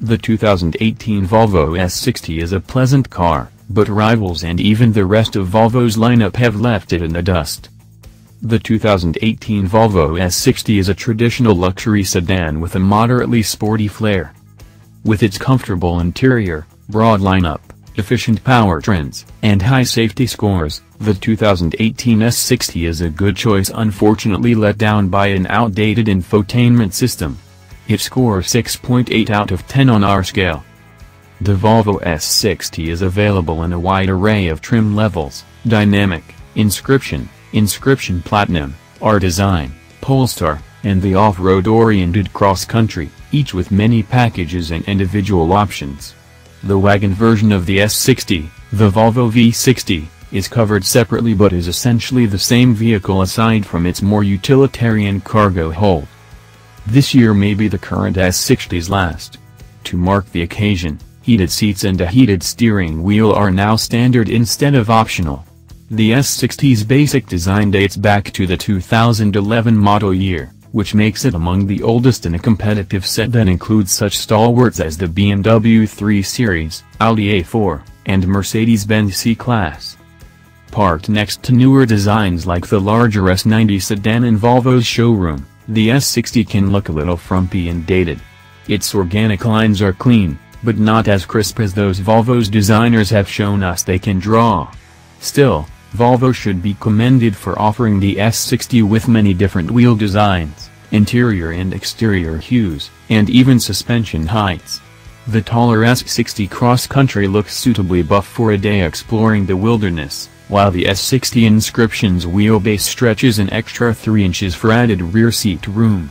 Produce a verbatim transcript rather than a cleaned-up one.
The two thousand eighteen Volvo S sixty is a pleasant car, but rivals and even the rest of Volvo's lineup have left it in the dust. The two thousand eighteen Volvo S sixty is a traditional luxury sedan with a moderately sporty flair. With its comfortable interior, broad lineup, efficient powertrains, and high safety scores, the two thousand eighteen S sixty is a good choice, unfortunately let down by an outdated infotainment system. It scores six point eight out of ten on our scale. The Volvo S sixty is available in a wide array of trim levels: Dynamic, Inscription, Inscription Platinum, R-Design, Polestar, and the off-road oriented cross-country, each with many packages and individual options. The wagon version of the S sixty, the Volvo V sixty, is covered separately but is essentially the same vehicle aside from its more utilitarian cargo hold. This year may be the current S sixty's last. To mark the occasion, heated seats and a heated steering wheel are now standard instead of optional. The S sixty's basic design dates back to the two thousand eleven model year, which makes it among the oldest in a competitive set that includes such stalwarts as the B M W three series, Audi A four, and Mercedes-Benz C-Class. Parked next to newer designs like the larger S ninety sedan in Volvo's showroom, the S sixty can look a little frumpy and dated. Its organic lines are clean, but not as crisp as those Volvo's designers have shown us they can draw. Still, Volvo should be commended for offering the S sixty with many different wheel designs, interior and exterior hues, and even suspension heights. The taller S sixty cross-country looks suitably buff for a day exploring the wilderness, while the S sixty Inscription's wheelbase stretches an extra three inches for added rear seat room.